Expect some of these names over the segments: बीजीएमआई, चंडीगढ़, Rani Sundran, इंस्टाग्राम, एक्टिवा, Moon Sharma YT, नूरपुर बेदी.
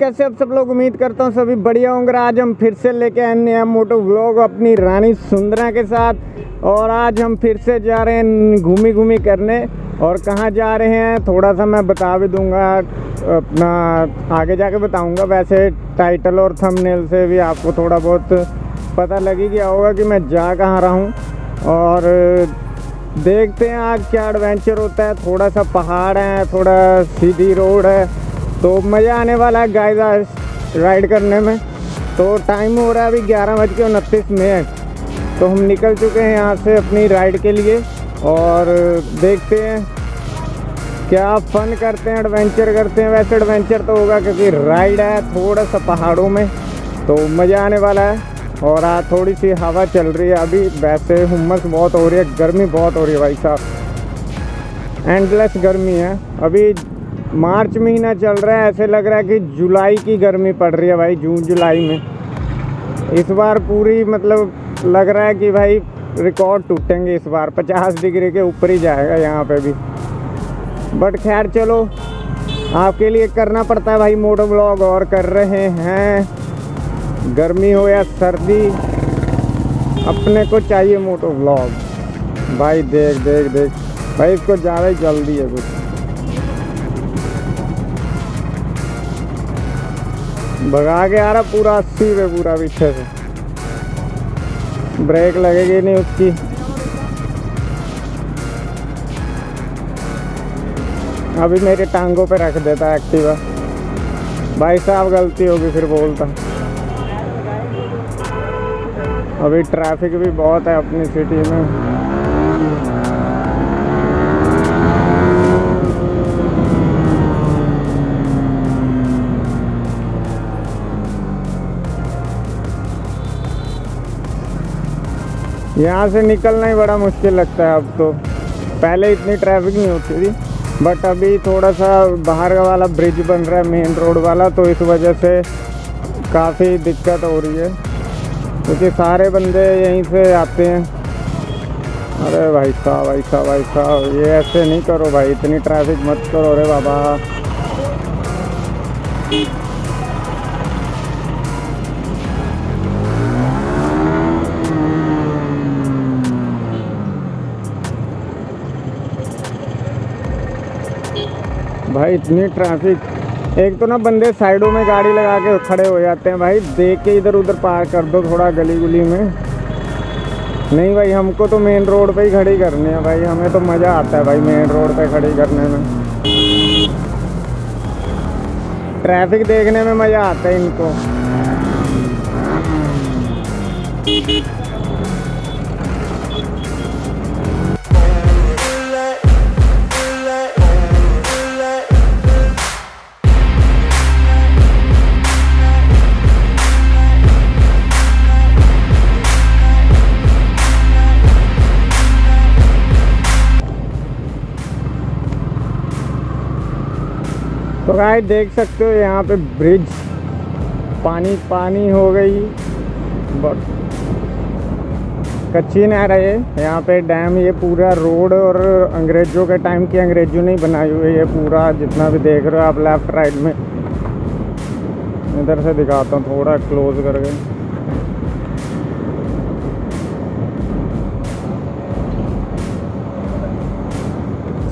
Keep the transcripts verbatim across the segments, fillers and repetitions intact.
Guys, कैसे आप सब लोग, उम्मीद करता हूँ सभी बढ़िया होंगे। आज हम फिर से लेके आए नया मोटो व्लॉग अपनी रानी सुंदरा के साथ। और आज हम फिर से जा रहे हैं घूमी घूमी करने। और कहाँ जा रहे हैं थोड़ा सा मैं बता भी दूँगा, अपना आगे जाके बताऊँगा। वैसे टाइटल और थंबनेल से भी आपको थोड़ा बहुत पता लगी गया होगा कि मैं जा कहाँ रहा हूँ। और देखते हैं आज क्या एडवेंचर होता है। थोड़ा सा पहाड़ है, थोड़ा सीधी रोड है, तो मज़ा आने वाला है गाइस आज राइड करने में। तो टाइम हो रहा है अभी ग्यारह बज के उनतीस मिनट। तो हम निकल चुके हैं यहाँ से अपनी राइड के लिए। और देखते हैं क्या फन करते हैं, एडवेंचर करते हैं। वैसे एडवेंचर तो होगा क्योंकि राइड है थोड़ा सा पहाड़ों में, तो मज़ा आने वाला है। और आज थोड़ी सी हवा चल रही है अभी, वैसे हुम्मस बहुत हो रही है, गर्मी बहुत हो रही है भाई साहब, एंडलेस गर्मी है। अभी मार्च महीना चल रहा है, ऐसे लग रहा है कि जुलाई की गर्मी पड़ रही है भाई, जून जुलाई में। इस बार पूरी मतलब लग रहा है कि भाई रिकॉर्ड टूटेंगे इस बार, पचास डिग्री के ऊपर ही जाएगा यहाँ पे भी। बट खैर चलो, आपके लिए करना पड़ता है भाई मोटो व्लॉग, और कर रहे हैं गर्मी हो या सर्दी, अपने को चाहिए मोटो व्लॉग भाई। देख देख देख भाई, इसको ज़्यादा ही जल्दी है कुछ। भगा के आ रहा पूरा अस्सी पे, पूरा पीछे से ब्रेक लगेगी नहीं उसकी। अभी मेरे टांगों पे रख देता है एक्टिवा भाई साहब, गलती होगी फिर बोलता। अभी ट्रैफिक भी बहुत है अपनी सिटी में। यहाँ से निकलना ही बड़ा मुश्किल लगता है अब तो, पहले इतनी ट्रैफिक नहीं होती थी। बट अभी थोड़ा सा बाहर का वाला ब्रिज बन रहा है मेन रोड वाला, तो इस वजह से काफ़ी दिक्कत हो रही है, क्योंकि सारे बंदे यहीं से आते हैं। अरे भाई साहब भाई साहब भाई साहब, ये ऐसे नहीं करो भाई, इतनी ट्रैफिक मत करो रे बाबा। भाई इतनी ट्रैफिक, एक तो ना बंदे साइडों में गाड़ी लगा के खड़े हो जाते हैं भाई, देख के इधर उधर पार कर दो थोड़ा गली गुली में। नहीं भाई, हमको तो मेन रोड पे ही खड़ी करनी है भाई, हमें तो मज़ा आता है भाई मेन रोड पे खड़ी करने में। ट्रैफिक देखने में मज़ा आता है इनको। तो गाइस देख सकते हो यहाँ पे ब्रिज पानी पानी हो गई, कच्ची ना रहे यहाँ पे डैम। ये पूरा रोड और अंग्रेज़ों के टाइम की अंग्रेज़ों ने बनाई हुई है पूरा, जितना भी देख रहे हो आप। लेफ्ट राइट में इधर से दिखाता हूँ थोड़ा क्लोज करके,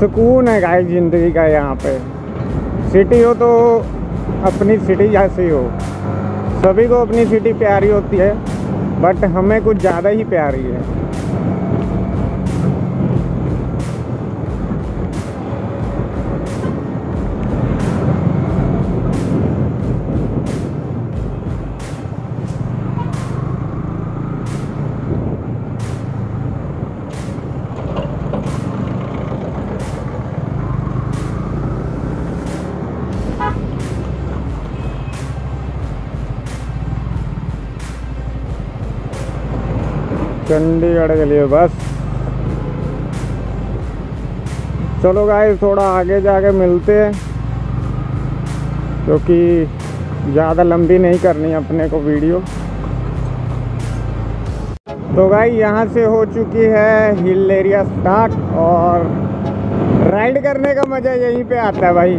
सुकून है गाइस ज़िंदगी का यहाँ पे। सिटी हो तो अपनी सिटी जैसी हो, सभी को अपनी सिटी प्यारी होती है, बट हमें कुछ ज़्यादा ही प्यारी है। चंडीगढ़ के लिए बस। चलो गाइस थोड़ा आगे जाके मिलते हैं, क्योंकि ज़्यादा लंबी नहीं करनी अपने को वीडियो। तो गाइस यहाँ से हो चुकी है हिल एरिया स्टार्ट, और राइड करने का मज़ा यहीं पे आता है भाई।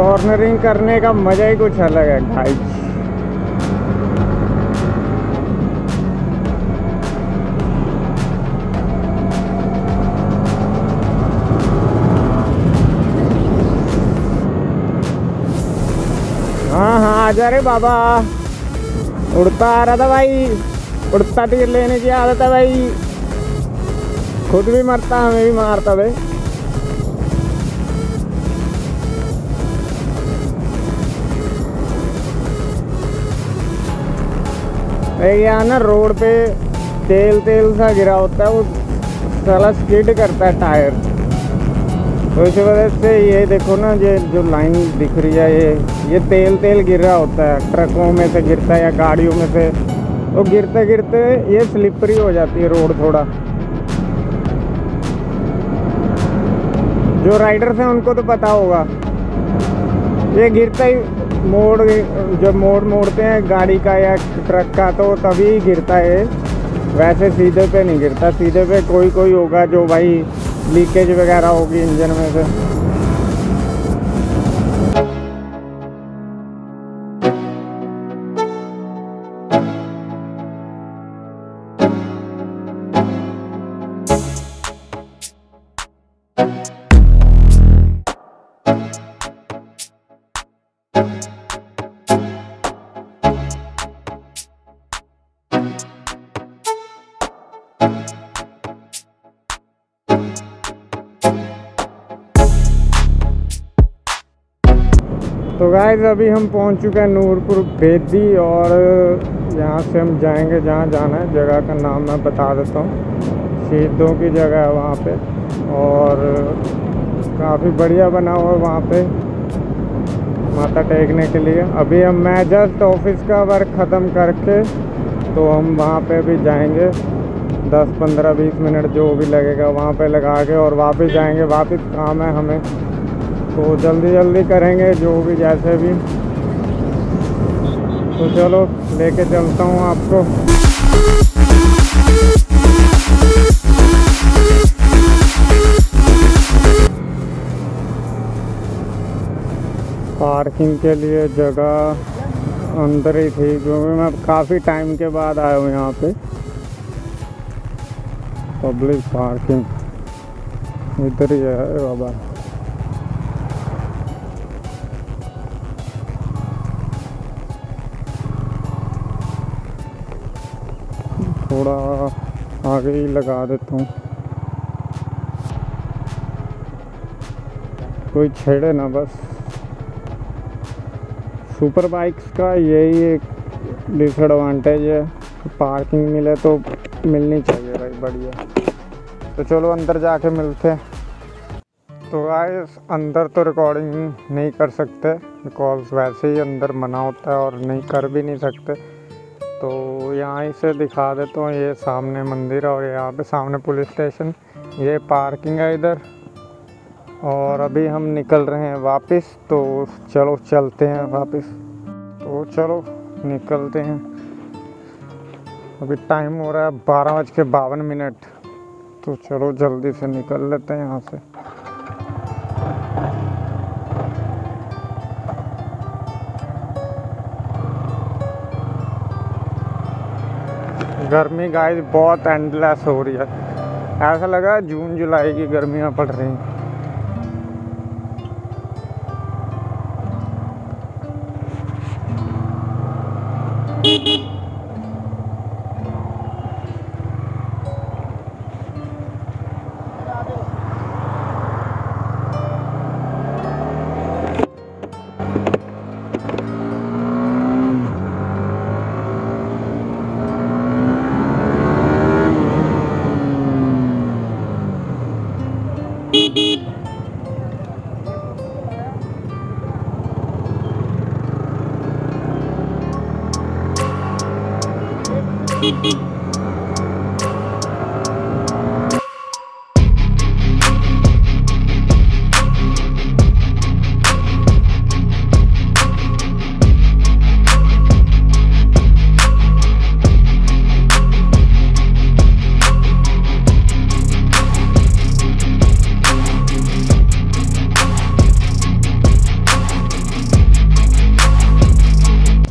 कॉर्नरिंग करने का मजा ही कुछ अलग है भाई। हाँ हाँ आजा रे बाबा, उड़ता आ रहा था भाई, उड़ता टिकट लेने की आदत है भाई, खुद भी मरता हमें भी मारता भाई। यहाँ ना रोड पे तेल तेल सा गिरा होता है, वो साला स्किड करता है टायर, तो इसी वजह से ये देखो ना, ये जो लाइन दिख रही है ये ये तेल तेल गिर रहा होता है, ट्रकों में से गिरता है या गाड़ियों में से, तो गिरते गिरते ये स्लिपरी हो जाती है रोड थोड़ा। जो राइडर्स हैं उनको तो पता होगा, ये गिरता ही मोड़, जब मोड़ मोड़ते हैं गाड़ी का या ट्रक का तो तभी गिरता है, वैसे सीधे पे नहीं गिरता। सीधे पे कोई कोई होगा जो भाई लीकेज वगैरह होगी इंजन में से। तो गाइस अभी हम पहुंच चुके हैं नूरपुर बेदी, और यहाँ से हम जाएंगे जहाँ जाना है, जगह का नाम मैं बता देता हूँ, शहीदों की जगह है वहाँ पे, और काफ़ी बढ़िया बना हुआ है वहाँ पे माथा टेकने के लिए। अभी हम मैं जस्ट ऑफिस का वर्क ख़त्म करके तो हम वहाँ पे भी जाएंगे, दस पंद्रह बीस मिनट जो भी लगेगा वहाँ पे लगा के, और वापस जाएंगे, वापस काम है हमें, तो जल्दी जल्दी करेंगे जो भी जैसे भी। तो चलो लेके चलता हूँ आपको। पार्किंग के लिए जगह अंदर ही थी, क्योंकि मैं काफ़ी टाइम के बाद आया हूँ यहाँ पे। पब्लिक पार्किंग इधर ही है बाबा। थोड़ा आगे ही लगा देता हूँ, कोई छेड़े ना बस। सुपर बाइक्स का यही एक डिसएडवांटेज है, पार्किंग मिले तो मिलनी चाहिए भाई बढ़िया। तो चलो अंदर जाके मिलते हैं। तो गाइस अंदर तो रिकॉर्डिंग नहीं कर सकते, बिकॉज वैसे ही अंदर मना होता है और नहीं कर भी नहीं सकते। तो यहाँ से दिखा देता हूँ, ये सामने मंदिर है और यहाँ पे सामने पुलिस स्टेशन, ये पार्किंग है इधर। और अभी हम निकल रहे हैं वापस, तो चलो चलते हैं वापस। तो चलो निकलते हैं, अभी टाइम हो रहा है बारह बज के बावन मिनट, तो चलो जल्दी से निकल लेते हैं यहाँ से। गर्मी गाइस बहुत एंडलेस हो रही है, ऐसा लगा जून जुलाई की गर्मियाँ पड़ रही हैं।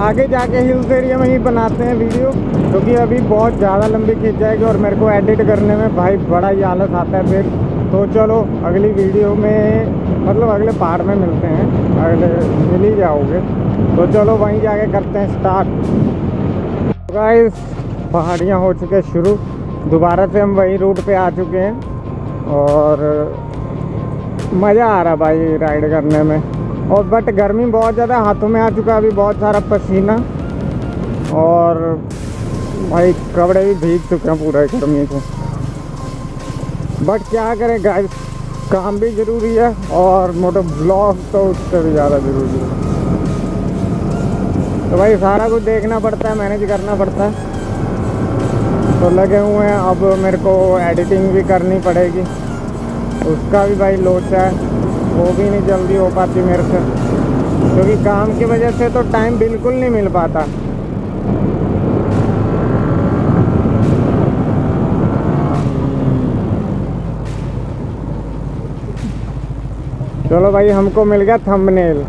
आगे जाके हिल्स एरिया में ही बनाते हैं वीडियो, क्योंकि तो अभी बहुत ज़्यादा लंबी खींच जाएगी और मेरे को एडिट करने में भाई बड़ा ही आलस आता है फिर। तो चलो अगली वीडियो में मतलब अगले पार्ट में मिलते हैं, अगले मिल ही जाओगे। तो चलो वहीं जाके करते हैं स्टार्ट। गाइस पहाड़ियाँ हो चुके शुरू, दोबारा से हम वही रूट पे आ चुके हैं और मज़ा आ रहा भाई राइड करने में। और बट गर्मी बहुत ज़्यादा हाथों में आ चुका है अभी, बहुत सारा पसीना और भाई कपड़े भी भीग चुके हैं पूरा गर्मी को। बट क्या करें गाइस, काम भी ज़रूरी है और मोटो ब्लॉग तो उससे भी ज़्यादा ज़रूरी है, तो भाई सारा कुछ देखना पड़ता है, मैनेज करना पड़ता है। तो लगे हुए हैं, अब मेरे को एडिटिंग भी करनी पड़ेगी, उसका भी भाई लोचा है, वो भी नहीं जल्दी हो पाती मेरे से, क्योंकि काम की वजह से तो टाइम बिल्कुल नहीं मिल पाता। चलो भाई हमको मिल गया थंबनेल।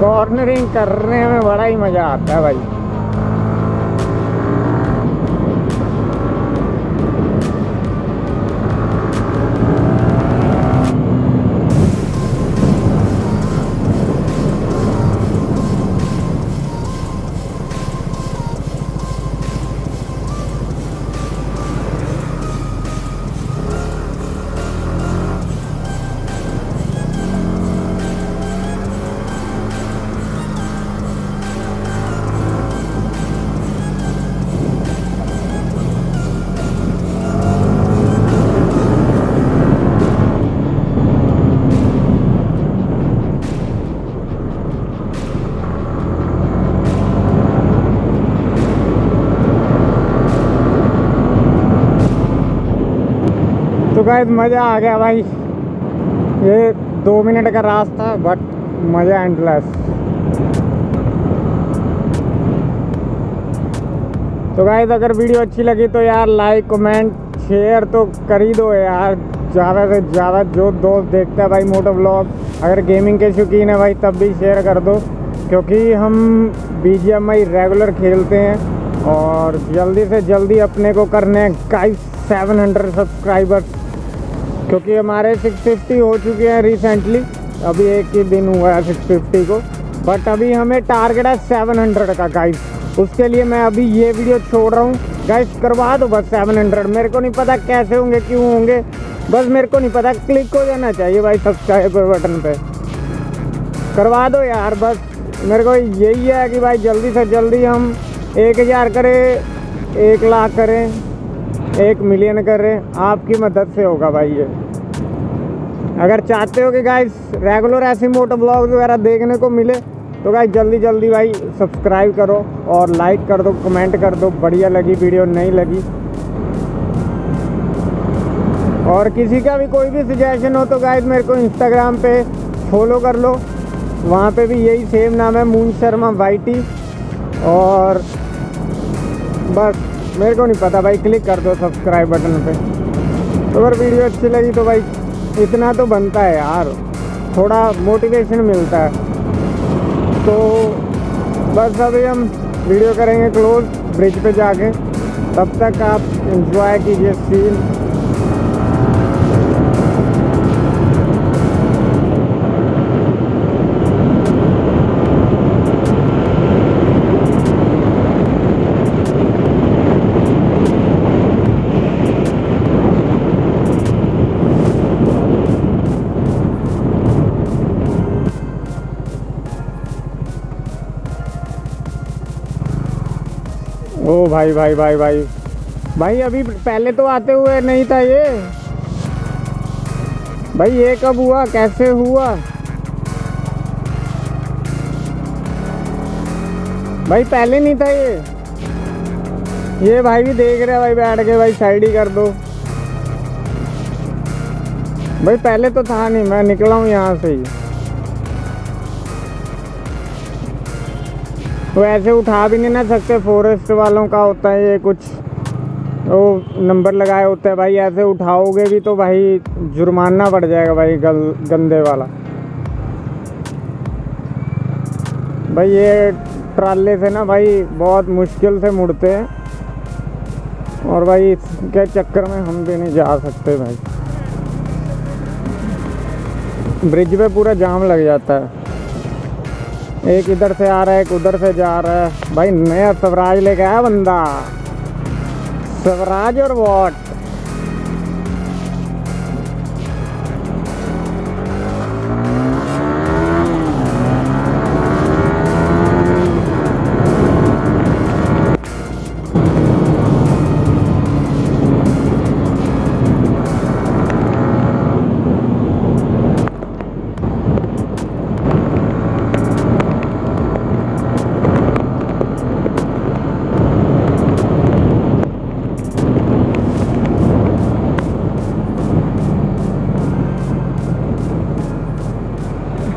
कॉर्नरिंग करने में बड़ा ही मज़ा आता है भाई। तो गाइस मज़ा आ गया भाई, ये दो मिनट का रास्ता बट मज़ा एंडलेस। तो गाइस अगर वीडियो अच्छी लगी तो यार लाइक कमेंट शेयर तो कर ही दो यार, ज़्यादा से ज़्यादा जो दोस्त देखता है भाई मोटो व्लॉग, अगर गेमिंग के शौकीन है भाई तब भी शेयर कर दो, क्योंकि हम बीजीएमआई रेगुलर खेलते हैं और जल्दी से जल्दी अपने को करने हैं गाइस सात सौ सब्सक्राइबर्स, क्योंकि हमारे छह सौ पचास हो चुके हैं रिसेंटली, अभी एक ही दिन हुआ है छह सौ पचास को, बट अभी हमें टारगेट है सात सौ का गाइस। उसके लिए मैं अभी ये वीडियो छोड़ रहा हूँ गाइस, करवा दो बस सात सौ, मेरे को नहीं पता कैसे होंगे क्यों होंगे, बस मेरे को नहीं पता, क्लिक हो जाना चाहिए भाई सब्सक्राइबर बटन पे, करवा दो यार बस। मेरे को यही है कि भाई जल्दी से जल्दी हम एक हज़ार करें, एक लाख करें, एक मिलियन करें, आपकी मदद से होगा भाई ये। अगर चाहते हो कि गाइस रेगुलर ऐसे मोटो ब्लॉग्स वगैरह देखने को मिले तो गाइस जल्दी जल्दी भाई सब्सक्राइब करो और लाइक कर दो, कमेंट कर दो, बढ़िया लगी वीडियो नहीं लगी। और किसी का भी कोई भी सजेशन हो तो गाइस मेरे को इंस्टाग्राम पे फॉलो कर लो, वहाँ पे भी यही सेम नाम है मून शर्मा वाई टी, और बस मेरे को नहीं पता भाई, क्लिक कर दो सब्सक्राइब बटन पे। तो अगर वीडियो अच्छी लगी तो भाई इतना तो बनता है यार, थोड़ा मोटिवेशन मिलता है। तो बस अभी हम वीडियो करेंगे क्लोज ब्रिज पे जाके, तब तक आप एंजॉय कीजिए सीन। ओ भाई भाई भाई भाई भाई अभी पहले तो आते हुए नहीं था ये भाई, ये कब हुआ कैसे हुआ भाई पहले नहीं था ये ये। भाई भी देख रहे हैं भाई बैठ के, भाई साइड ही कर दो भाई, पहले तो था नहीं। मैं निकला हूँ यहाँ से ही, वैसे उठा भी नहीं ना सकते, फॉरेस्ट वालों का होता है ये, कुछ वो नंबर लगाए होते हैं भाई। ऐसे उठाओगे भी तो भाई जुर्माना पड़ जाएगा भाई, गल गंदे वाला भाई। ये ट्राले से ना भाई बहुत मुश्किल से मुड़ते हैं, और भाई इसके चक्कर में हम भी नहीं जा सकते भाई। ब्रिज पे पूरा जाम लग जाता है, एक इधर से आ रहा है, एक उधर से जा रहा है भाई। नया स्वराज लेके आया बंदा, स्वराज और वॉट।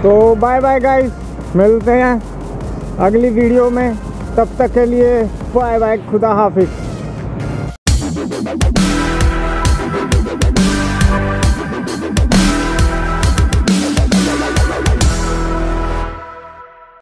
तो बाय बाय गाइस, मिलते हैं अगली वीडियो में, तब तक के लिए बाय बाय, खुदा हाफिज।